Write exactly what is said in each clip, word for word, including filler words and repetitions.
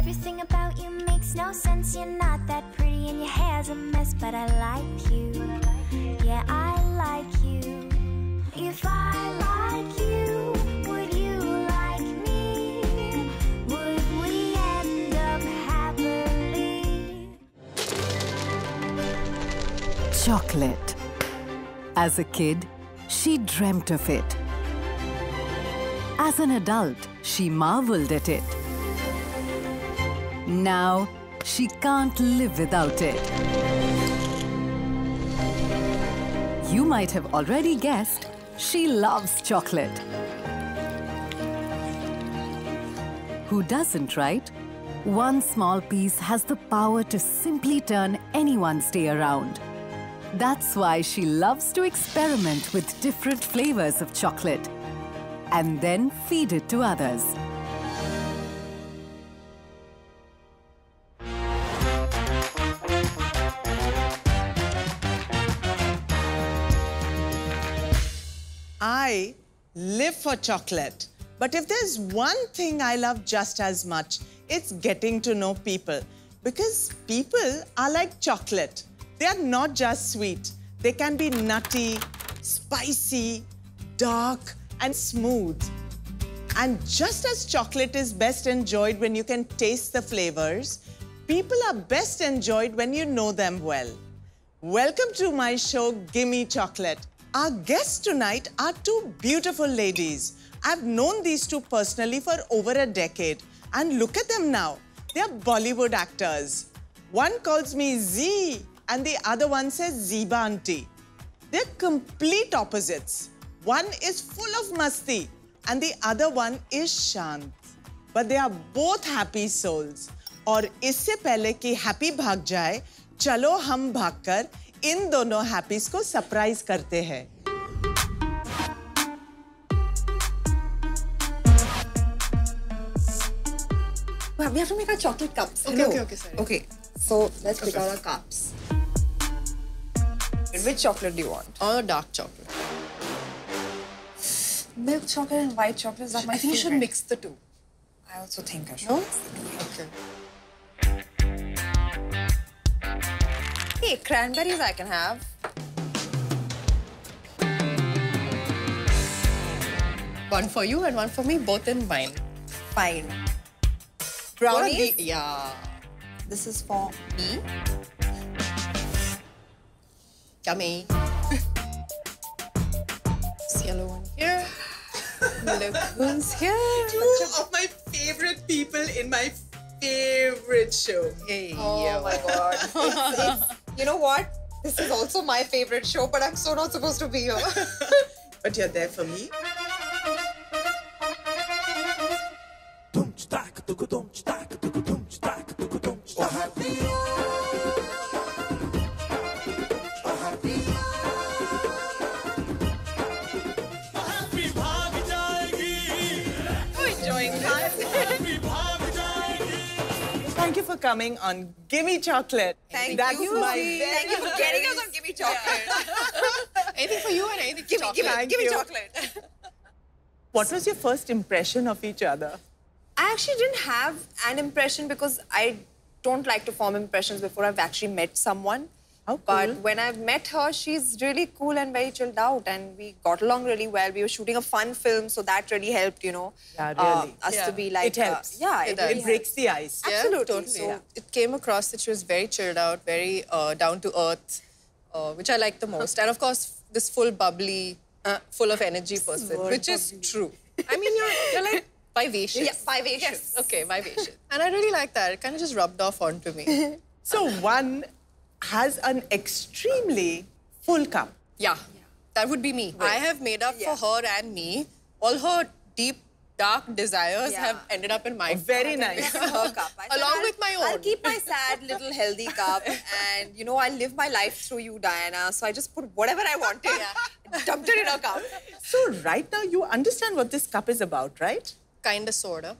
Everything about you makes no sense. You're not that pretty and your hair's a mess, but I like you. Yeah, I like you. If I like you, would you like me? Would we end up happily? Chocolate. As a kid, she dreamt of it. As an adult, she marveled at it. Now, she can't live without it. You might have already guessed, she loves chocolate. Who doesn't, right? One small piece has the power to simply turn anyone's day around. That's why she loves to experiment with different flavors of chocolate and then feed it to others. I live for chocolate, but if there's one thing I love just as much, it's getting to know people. Because people are like chocolate. They are not just sweet. They can be nutty, spicy, dark, and smooth. And just as chocolate is best enjoyed when you can taste the flavors, people are best enjoyed when you know them well. Welcome to my show, Gimme Chocolate. Our guests tonight are two beautiful ladies. I've known these two personally for over a decade. And look at them now. They're Bollywood actors. One calls me Z and the other one says Ziba Auntie. They're complete opposites. One is full of masti and the other one is shant. But they are both happy souls. Aur isse pehle ki happy bhag jaye, chalo hum bhag kar in dono happies ko surprise karte hain. We have to make our chocolate cups. Okay, okay, okay, sorry. Okay, so let's pick okay. out our cups. Which chocolate do you want? Or dark chocolate? Milk chocolate and white chocolate is my favorite. I think you should mix the two. I also think I should no? mix the two. Okay. Hey, cranberries I can have. One for you and one for me, both in mine. Fine. Brownies? The, yeah. This is for me. Yummy. Yellow one here. Look who's here. Two of my favorite people in my favorite show. Hey, oh yo. My God. It's, it's, you know what? This is also my favorite show, but I'm so not supposed to be here. But you're there for me. For coming on Gimme Chocolate. Thank That's you. My Thank you for getting us on Gimme Chocolate. Yeah. Anything for you and anything for chocolate. Gimme, gimme chocolate. What was your first impression of each other? I actually didn't have an impression because I don't like to form impressions before I've actually met someone. How cool. But when I've met her, she's really cool and very chilled out and we got along really well. We were shooting a fun film, so that really helped, you know, yeah, really. Uh, us yeah. to be like... It helps. Uh, yeah, it, it, really it breaks helps. The ice. Absolutely. Yeah, totally. So yeah. It came across that she was very chilled out, very uh, down to earth, uh, which I like the most. And of course, this full bubbly, uh, full of energy person, Small which bubbly. Is true. I mean, you're, you're like... Vivacious. Yeah, vivacious. Yes. Okay, vivacious. And I really like that. It kind of just rubbed off onto me. So one... has an extremely full cup. Yeah, yeah. That would be me. Wait. I have made up yeah. for her and me. All her deep, dark desires yeah. have ended up in my cup. Very nice. Her cup. I Along I'll, with my own. I'll keep my sad little healthy cup and, you know, I live my life through you, Diana. So I just put whatever I wanted, yeah. dumped it in her cup. So right now you understand what this cup is about, right? Kinda, sorta.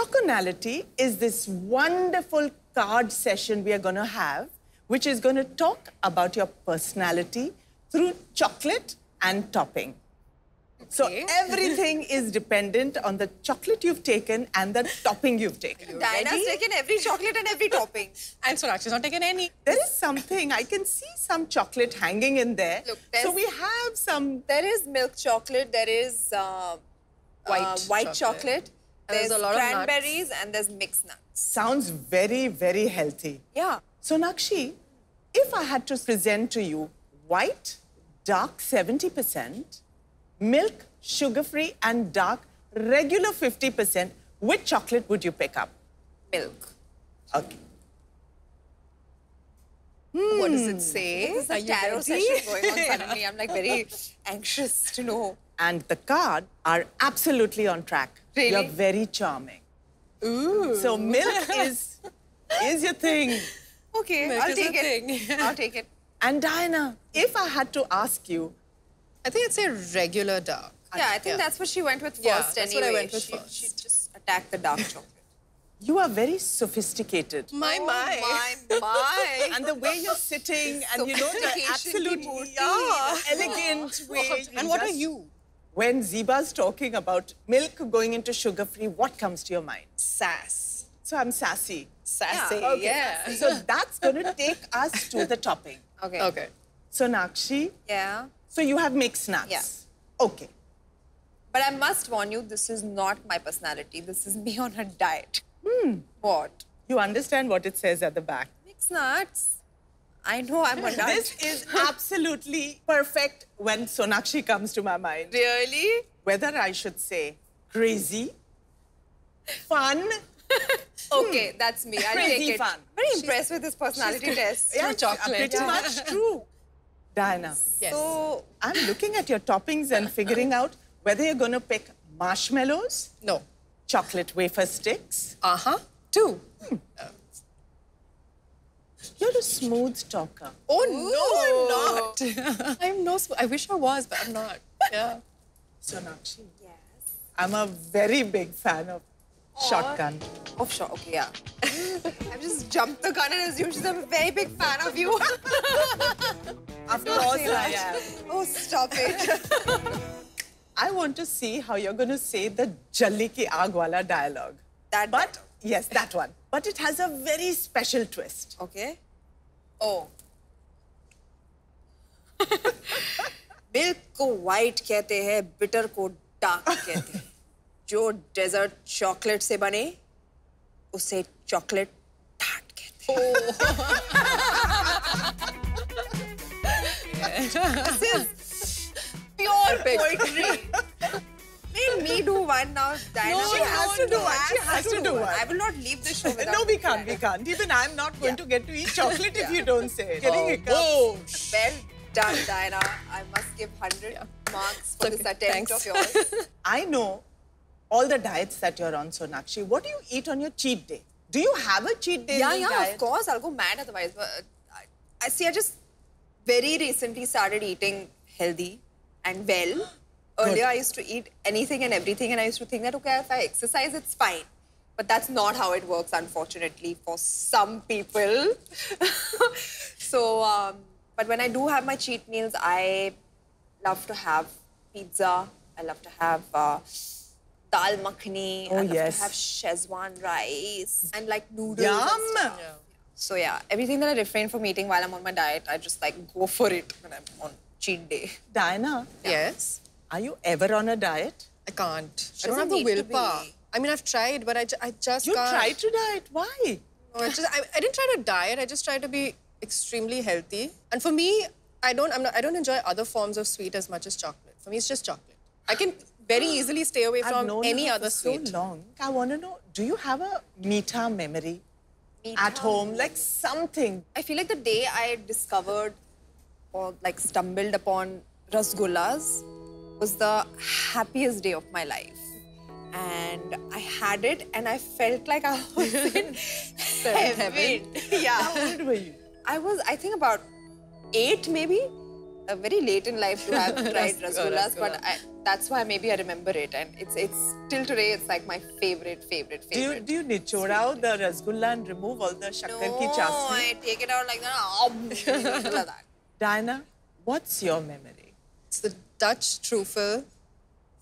Choconality is this wonderful card session we are going to have, which is going to talk about your personality through chocolate and topping. So everything is dependent on the chocolate you've taken and the topping you've taken. Diana's taken every chocolate and every topping. And Sonakshi's not taken any. There is something. I can see some chocolate hanging in there. Look, so we have some... There is milk chocolate. There is uh, white, uh, white chocolate. chocolate. There's, there's a lot cranberries of nuts. And there's mixed nuts. Sounds very, very healthy. Yeah. Sonakshi, if I had to present to you white, dark seventy percent, milk, sugar-free, and dark, regular fifty percent. Which chocolate would you pick up? Milk. Okay. Hmm. What does it say? This is a tarot session going on suddenly. I'm like very anxious to know. And the card are absolutely on track. Really? You're very charming. Ooh. So milk is, is your thing. Okay, milk I'll take it. Thing. I'll take it. And Diana, if I had to ask you, I think it's a regular dark. Yeah, I think yeah. that's what she went with first yeah, that's anyway. That's what I went with she, first. She just attacked the dark chocolate. You are very sophisticated. My, oh, my. My, my. And the way you're sitting and you know the absolute yeah. elegant oh. way. And what just... are you? When Zeeba's talking about milk going into sugar-free, what comes to your mind? Sass. So I'm sassy. Sassy, yeah. Okay. yeah. So that's going to take us to the topping. Okay. Okay. So Sonakshi. Yeah. So you have mixed nuts? Yeah. Okay. But I must warn you, this is not my personality. This is me on a diet. Hmm. What? You understand what it says at the back? Mixed nuts. I know I'm a nut. This is absolutely perfect when Sonakshi comes to my mind. Really? Whether I should say crazy, fun. Okay, hmm. that's me. I'll crazy take it. Fun. Very she's, impressed with this personality test. Yeah, chocolate. Pretty yeah. much true. Diana, yes. So I'm looking at your toppings and figuring out whether you're going to pick marshmallows. No. Chocolate wafer sticks. Uh-huh. Two. Hmm. Uh. You're a smooth talker. Oh, no, Ooh. I'm not. I'm no smooth. I wish I was, but I'm not. Yeah. Sonakshi. Yes. I'm a very big fan of Aww. shotgun. Oh, sure. Okay, yeah. I've just jumped the gun and assumed she's a very big fan of you. Of course I am. Oh, stop it. I want to see how you're going to say the Jalli ki aag wala dialogue. That But, one. yes, that one. But it has a very special twist. Okay. Oh. Milk ko white kehte hai, bitter ko dark kehte hai. Jo dessert chocolate se bane, usse chocolate tart kehte hai. Oh. This is pure poetry. Let me do one now, Diana. No, she has to do one. She has to do one. I will not leave the show without No, we can't. We can't. Even I'm not going yeah. to get to eat chocolate yeah. if you don't say it. Oh, oh. Well done, Diana. I must give one hundred yeah. marks for okay, this attempt thanks. of yours. I know all the diets that you're on, Sonakshi. What do you eat on your cheat day? Do you have a cheat day? Yeah, yeah, diet? Of course. I'll go mad otherwise. But I, I see, I just... very recently started eating healthy and well. Earlier, I used to eat anything and everything and I used to think that, okay, if I exercise, it's fine. But that's not how it works, unfortunately, for some people. So, um, but when I do have my cheat meals, I love to have pizza. I love to have uh, dal makhani. Oh, I love yes. to have Schezwan rice and like noodles Yum. and stuff. Yeah. So, yeah, everything that I refrain from eating while I'm on my diet, I just, like, go for it when I'm on cheat day. Diana? Yeah. Yes? Are you ever on a diet? I can't. She I don't have the willpower. I mean, I've tried, but I, I just you can't. You tried to diet? Why? No, I, just, I, I didn't try to diet. I just tried to be extremely healthy. And for me, I don't, I'm not, I don't enjoy other forms of sweet as much as chocolate. For me, it's just chocolate. I can very easily stay away I've from known any other for sweet. so long. I want to know, do you have a meetha memory? Meat At home. home, like something. I feel like the day I discovered or like stumbled upon rasgullas was the happiest day of my life. And I had it and I felt like I was in heaven. heaven. Yeah. How old were you? I was, I think about eight maybe. Uh, very late in life to have tried rasgullas, but I, that's why maybe I remember it, and it's it's till today it's like my favorite, favorite, favorite. Do you do you nichod out the rasgulla and remove all the shakkar no, ki chashni? No, I take it out like that. Diana, what's your memory? It's the Dutch truffle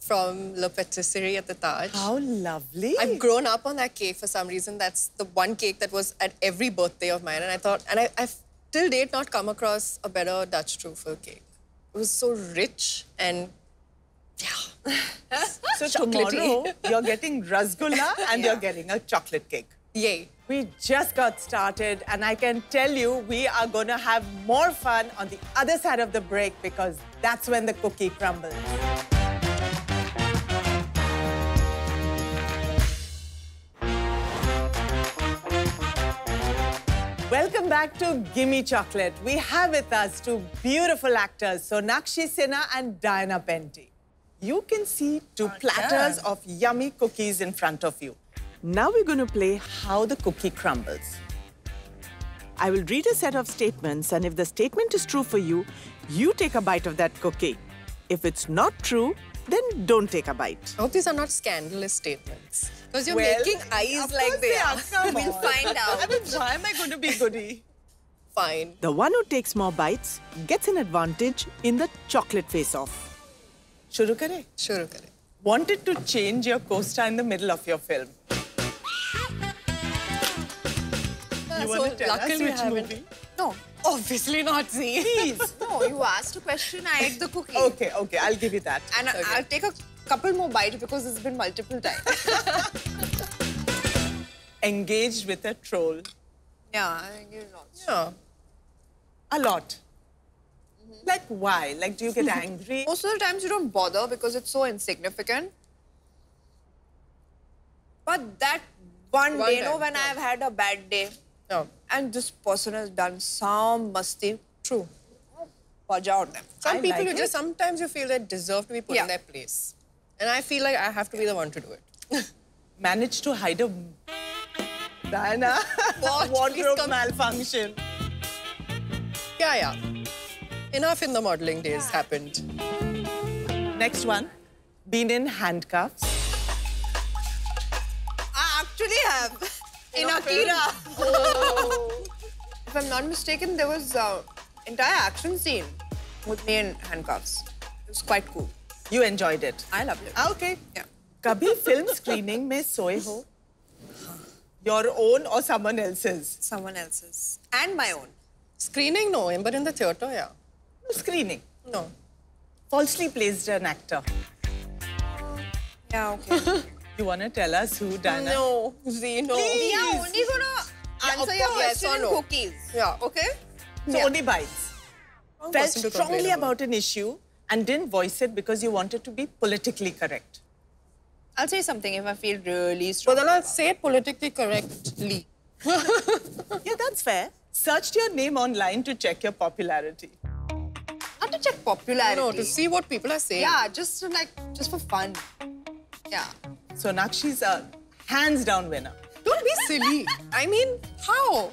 from Le Patisserie at the Taj. How lovely. I've grown up on that cake for some reason. That's the one cake that was at every birthday of mine. And I thought, and I, I've till date not come across a better Dutch truffle cake. It was so rich and, yeah. So tomorrow, you're getting rasgulla and yeah. You're getting a chocolate cake. Yay. We just got started and I can tell you we are going to have more fun on the other side of the break because that's when the cookie crumbles. Welcome back to Gimme Chocolate. We have with us two beautiful actors, Sonakshi Sinha and Diana Penty. You can see two oh, platters yeah. of yummy cookies in front of you. Now we're going to play How the Cookie Crumbles. I will read a set of statements and if the statement is true for you, you take a bite of that cookie. If it's not true, then don't take a bite. I hope these are not scandalous statements. Because you're well, making eyes like they are. Come we'll on. find out. I mean, why am I going to be goody? Fine. The one who takes more bites gets an advantage in the chocolate face-off. Shuru kare? Shuru kare. Wanted to change your co-star in the middle of your film. You so want to tell us which movie? No, obviously not, Z. Please. No, you asked a question, I ate the cookie. Okay, okay, I'll give you that. And okay. I'll take a couple more bites because it's been multiple times. Engaged with a troll. Yeah, I engaged lots. Yeah. A lot. Mm-hmm. Like why? Like do you get angry? Most of the times you don't bother because it's so insignificant. But that one, one day, you know, when no. I've had a bad day. No. And this person has done some masti. True. Some I people, like you just sometimes you feel that deserve to be put yeah. in their place. And I feel like I have to be the one to do it. Managed to hide a... Diana, what? Wardrobe malfunction. Yeah, yeah. Enough in the modelling days yeah. happened. Next one. Been in handcuffs. I actually have. In, in Akira. Oh. If I'm not mistaken, there was an entire action scene with me in handcuffs. It was quite cool. You enjoyed it? I loved it. Ah, okay. Yeah. Kabhi film screening mein soye ho? Your own or someone else's? Someone else's. And my own. Screening, no. But in the theatre, yeah. No screening? No. Falsely placed an actor. Yeah, okay. You want to tell us who, Diana? No, Z, no. Please. We are only going to answer yeah, your question yes or no. cookies. Yeah. Okay? So yeah. only bites. Oh, felt strongly about an issue and didn't voice it because you wanted to be politically correct. I'll say something if I feel really strong. Well, then I'll say it politically correctly. Yeah, that's fair. Searched your name online to check your popularity. Not to check popularity. No, to see what people are saying. Yeah, just like, just for fun. Yeah. Sonakshi's a hands-down winner. Don't be silly. I mean, how?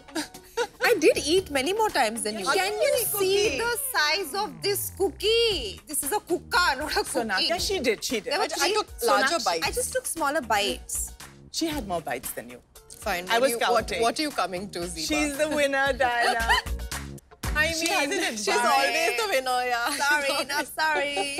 I did eat many more times than you. Can you see the size of this cookie? This is a kukka, not a cookie. Sonakshi, she did, she did. I, I took larger bites. I just took smaller bites. She had more bites than you. Fine. I was you, counting. What, what are you coming to, Ziba? She's the winner, Diana. I mean, she has an advantage. She's always the winner, yeah. Sorry, not sorry.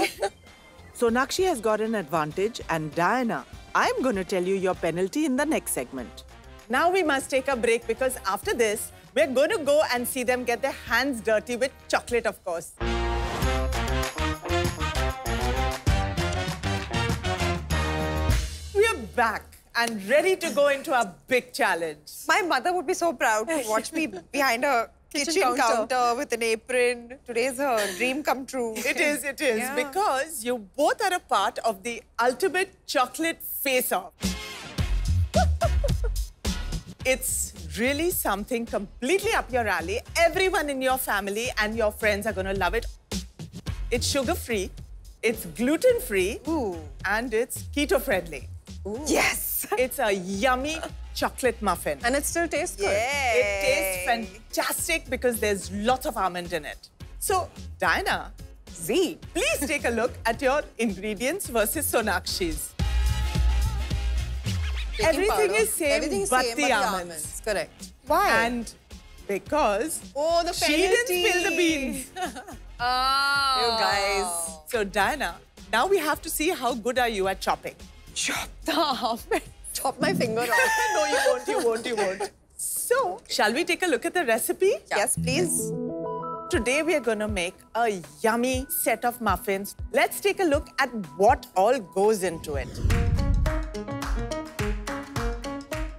Sonakshi has got an advantage and Diana, I'm going to tell you your penalty in the next segment. Now we must take a break because after this, we're going to go and see them get their hands dirty with chocolate, of course. We're back and ready to go into our big challenge. My mother would be so proud to watch me behind her kitchen, kitchen counter. counter with an apron. Today's her dream come true. It is, it is. Yeah. Because you both are a part of the ultimate chocolate face-off. It's really something completely up your alley. Everyone in your family and your friends are going to love it. It's sugar-free, it's gluten-free, and it's keto-friendly. Yes! It's a yummy chocolate muffin. And it still tastes good. Yay. It tastes fantastic because there's lots of almond in it. So, Diana, Z, please take a look at your ingredients versus Sonakshi's. Baking Everything powder. is same, Everything is but, same the but the almonds. almonds. Correct. Why? And because oh, the penalty. She didn't spill the beans. Oh. You guys. So, Diana, Now we have to see how good are you at chopping. Chop the half. Chop my finger off. No, you won't, you won't, you won't. So, shall we take a look at the recipe? Yeah. Yes, please. Today we are going to make a yummy set of muffins. Let's take a look at what all goes into it.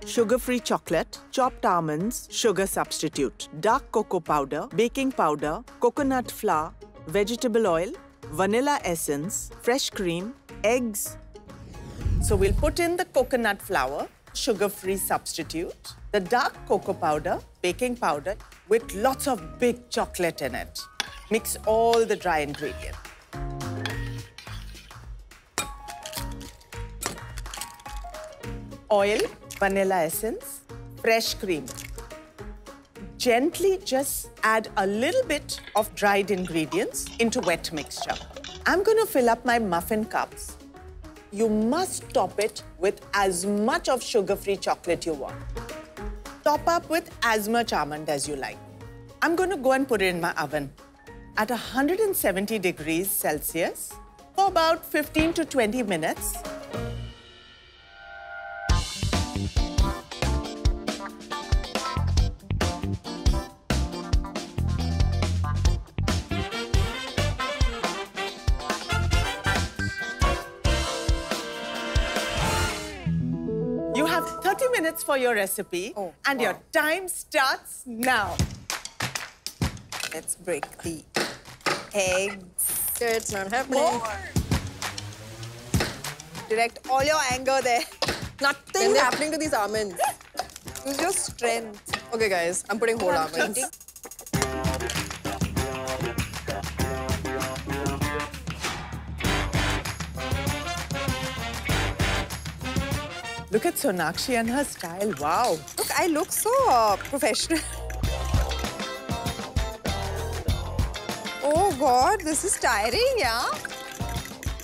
Sugar-free chocolate, chopped almonds, sugar substitute, dark cocoa powder, baking powder, coconut flour, vegetable oil, vanilla essence, fresh cream, eggs. So we'll put in the coconut flour, sugar-free substitute, the dark cocoa powder, baking powder, with lots of big chocolate in it. Mix all the dry ingredients. Oil, vanilla essence, fresh cream. Gently just add a little bit of dried ingredients into wet mixture. I'm going to fill up my muffin cups. You must top it with as much of sugar-free chocolate you want. Top up with as much almond as you like. I'm going to go and put it in my oven at one hundred seventy degrees Celsius for about fifteen to twenty minutes. thirty minutes for your recipe, oh, and wow. Your time starts now. Let's break the eggs. It's not happening. More. Direct all your anger there. Nothing is happening to these almonds. Use your strength. Okay, guys, I'm putting whole almonds. Look at Sonakshi and her style, wow. Look, I look so uh, professional. Oh God, this is tiring, yeah?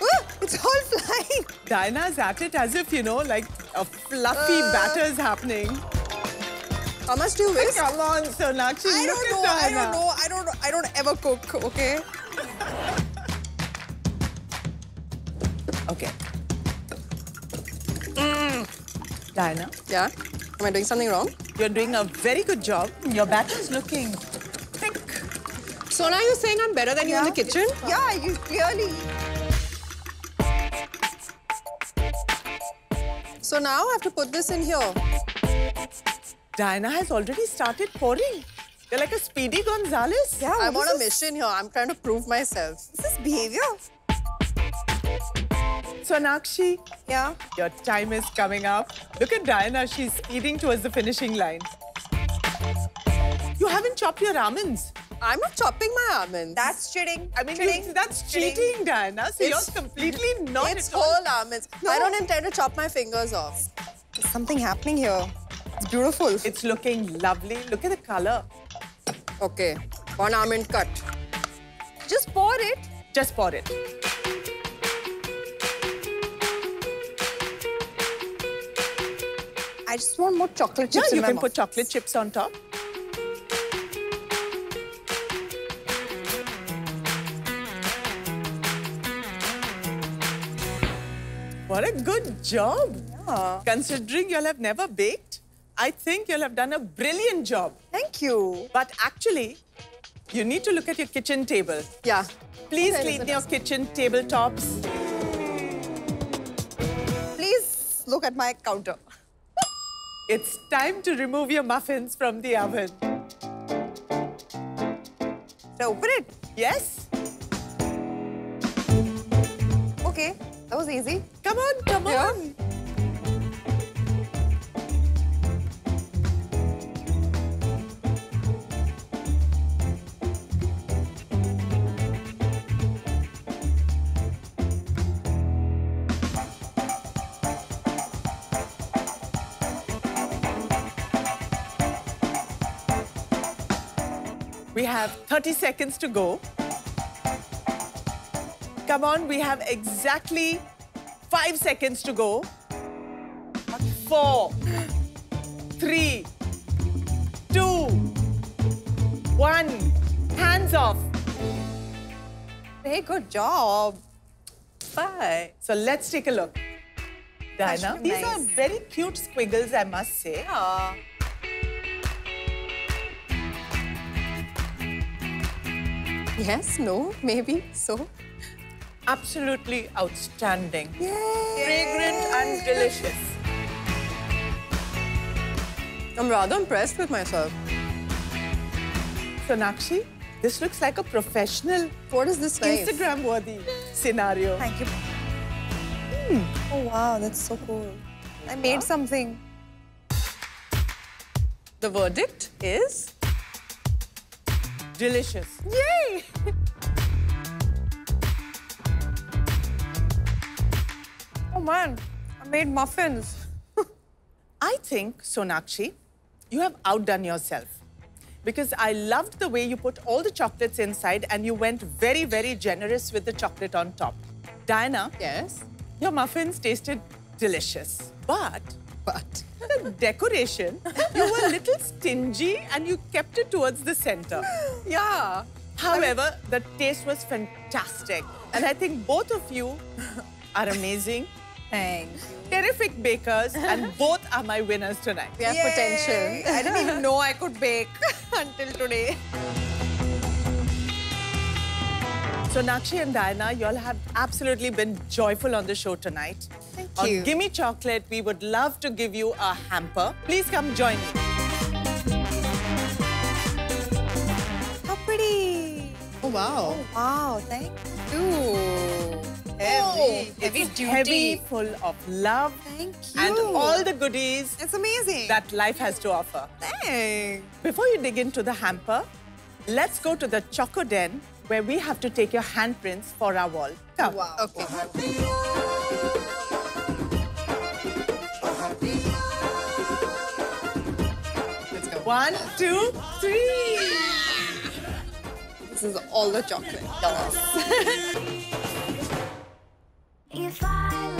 Oh, it's all flying. Diana's at it as if, you know, like a fluffy uh, batter is happening. How much do you waste? Come on, Sonakshi, I look don't know, at Diana. I don't know, I don't know, I don't ever cook, okay? Okay. Diana? Yeah? Am I doing something wrong? You're doing a very good job. Your batter is looking thick. Sona, you're saying I'm better than yeah. you in the kitchen? Yeah, you clearly. So now I have to put this in here. Diana has already started pouring. You're like a speedy Gonzales. Yeah, I'm on a mission here. I'm trying to prove myself. This is behavior. Sonakshi, yeah? Your time is coming up. Look at Diana, she's speeding towards the finishing line. You haven't chopped your almonds. I'm not chopping my almonds. That's cheating. I mean, cheating. You, that's cheating, cheating, Diana. So it's, you're completely not It's whole all. almonds. No. I don't intend to chop my fingers off. There's something happening here. It's beautiful. It's looking lovely. Look at the color. Okay, one almond cut. Just pour it. Just pour it. I just want more chocolate chips. Yeah, you can put chocolate chips on top. What a good job. Yeah. Considering you'll have never baked, I think you'll have done a brilliant job. Thank you. But actually, you need to look at your kitchen table. Yeah. Please clean your kitchen tabletops. Please look at my counter. It's time to remove your muffins from the oven. So open it. Yes. Okay, that was easy. Come on, come yeah. on. We have thirty seconds to go. Come on, we have exactly five seconds to go. Four, three, two, one. Hands off. Hey, good job. Bye. So let's take a look. Diana, these nice. Are very cute squiggles, I must say. Yeah. Yes, no, maybe, so. Absolutely outstanding. Yay. Fragrant and delicious. I'm rather impressed with myself. Sonakshi, this looks like a professional, what is this Instagram-worthy scenario. Thank you. Hmm. Oh, wow, that's so cool. I made something. The verdict is... delicious. Yay! Oh, man, I made muffins. I think, Sonakshi, you have outdone yourself. Because I loved the way you put all the chocolates inside and you went very, very generous with the chocolate on top. Diana. Yes? Your muffins tasted delicious, but, but the decoration, you were a little stingy and you kept it towards the center. Yeah. However, I mean, the taste was fantastic. And I think both of you are amazing. Thanks. Terrific bakers, and both are my winners tonight. We have Yay. Potential. I didn't even know I could bake until today. So, Sonakshi and Diana, you all have absolutely been joyful on the show tonight. Thank on you. On Gimme Chocolate, we would love to give you a hamper. Please come join me. How pretty. Oh, wow. Oh, wow, thank you. Heavy. Oh, heavy duty. Heavy, full of love. Thank you. And all the goodies. It's amazing. That life has to offer. Thanks. Before you dig into the hamper, let's go to the Choco Den, where we have to take your handprints for our wall. Come. Wow. Okay. Let's go. One, two, three. This is all the chocolate. Yes. If I